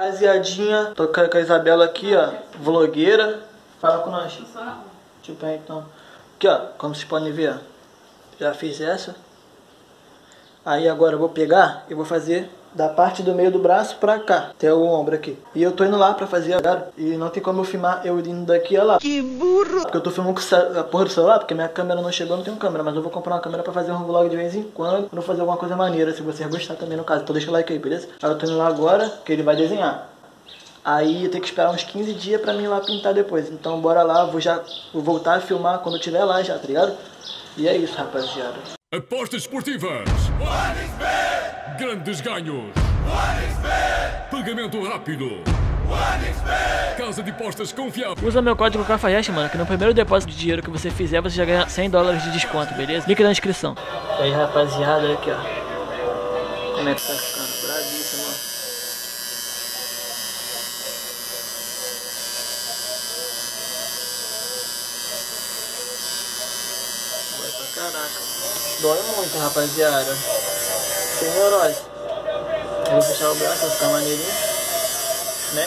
Rapaziadinha, tô com a Isabela aqui, ó, vlogueira. Fala com nós. Tipo aí, então. Aqui, ó, como vocês podem ver, ó, já fiz essa. Aí agora eu vou pegar e vou fazer da parte do meio do braço pra cá, até o ombro aqui. E eu tô indo lá pra fazer agora. E não tem como eu filmar eu indo daqui, ó lá. Que burro! Porque eu tô filmando com a porra do celular, porque minha câmera não chegou, não tenho câmera. Mas eu vou comprar uma câmera pra fazer um vlog de vez em quando. Pra fazer alguma coisa maneira, se vocês gostarem também, no caso. Então deixa o like aí, beleza? Aí eu tô indo lá agora, que ele vai desenhar. Aí eu tenho que esperar uns 15 dias pra mim ir lá pintar depois. Então bora lá, vou voltar a filmar quando eu tiver lá já, tá ligado? E é isso, rapaziada. Apostas esportivas! 1xbet! Grandes ganhos! 1xbet! Pagamento rápido! 1xbet! Casa de apostas confiável! Usa meu código Cafajeste, mano, que no primeiro depósito de dinheiro que você fizer, você já ganha 100 dólares de desconto, beleza? Link na descrição. E aí, rapaziada, olha aqui, ó. Como é que tá ficando? Bravíssimo, mano. Vai pra caraca. Dói muito, rapaziada. Sem neurose. Eu vou fechar o braço, vai ficar maneirinho. Né?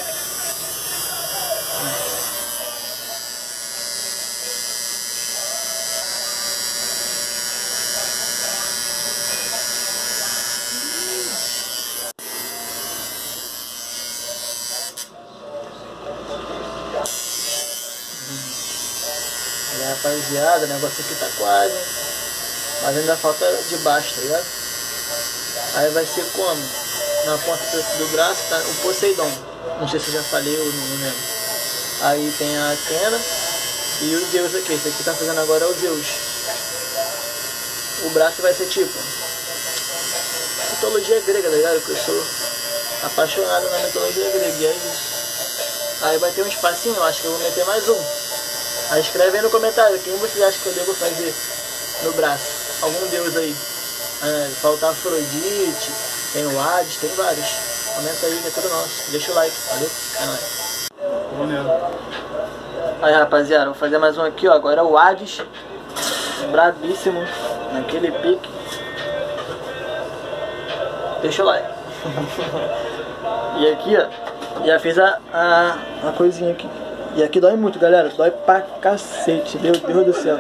E aí, rapaziada, o negócio aqui tá quase. Mas ainda falta de baixo, tá ligado? Aí vai ser como? Na ponta do braço tá o Poseidon. Não sei se eu já falei ou não lembro. Aí tem a Atena e o Zeus aqui. Esse aqui tá fazendo agora é o Zeus. O braço vai ser tipo... mitologia grega, tá ligado? Que eu sou apaixonado na mitologia grega. E é isso. Aí vai ter um espacinho, eu acho que eu vou meter mais um. Aí escreve aí no comentário quem vocês acham que eu devo fazer no braço. Algum deus aí. Falta Afrodite, tem o Hades, tem vários. Comenta aí, é tudo nosso. Deixa o like, valeu? É nóis. Aí, rapaziada, vou fazer mais um aqui, ó. Agora é o Hades. Brabíssimo. Naquele pique. Deixa o like. E aqui, ó. Já fiz a coisinha aqui. E aqui dói muito, galera. Dói pra cacete. Meu Deus do céu.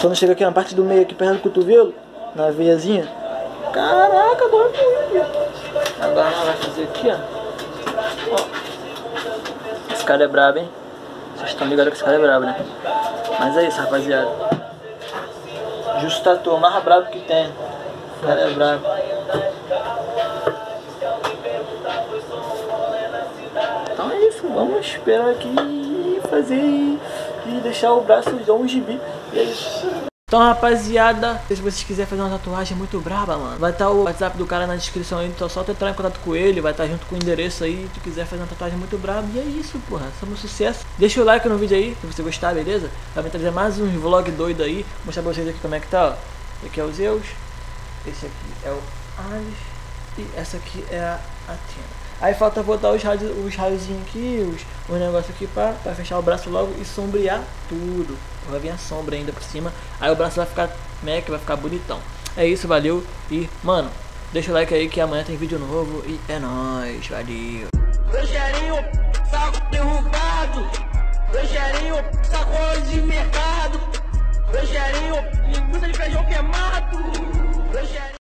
Quando chega aqui na parte do meio, aqui perto do cotovelo. Na veiazinha. Caraca, dói muito. Agora nós vamos fazer aqui, ó. Esse cara é brabo, hein? Vocês estão ligados que esse cara é brabo, né? Mas é isso, rapaziada. Justo tatuou, mais brabo que tem. O cara é brabo. Então é isso, vamos esperar aqui e fazer e deixar o braço de um gibi. E é isso. Então, rapaziada, se vocês quiserem fazer uma tatuagem muito braba, mano, vai estar o WhatsApp do cara na descrição aí, então só entrar em contato com ele, vai estar junto com o endereço aí, se tu quiser fazer uma tatuagem muito braba, e é isso, porra, somos sucesso. Deixa o like no vídeo aí, se você gostar, beleza? Vai me trazer mais um vlog doido aí, vou mostrar pra vocês aqui como é que tá, ó. Esse aqui é o Zeus, esse aqui é o Hades, e essa aqui é a Atena. Aí falta botar os raiozinhos aqui, os negócios aqui pra fechar o braço logo e sombrear tudo. Vai vir a sombra ainda por cima, aí o braço vai ficar mec, vai ficar bonitão. É isso, valeu e, mano, deixa o like aí que amanhã tem vídeo novo e é nóis, valeu. Rogerinho, saco derrubado. Rogerinho, sacola de mercado. Rogerinho, linguiça de feijão queimado.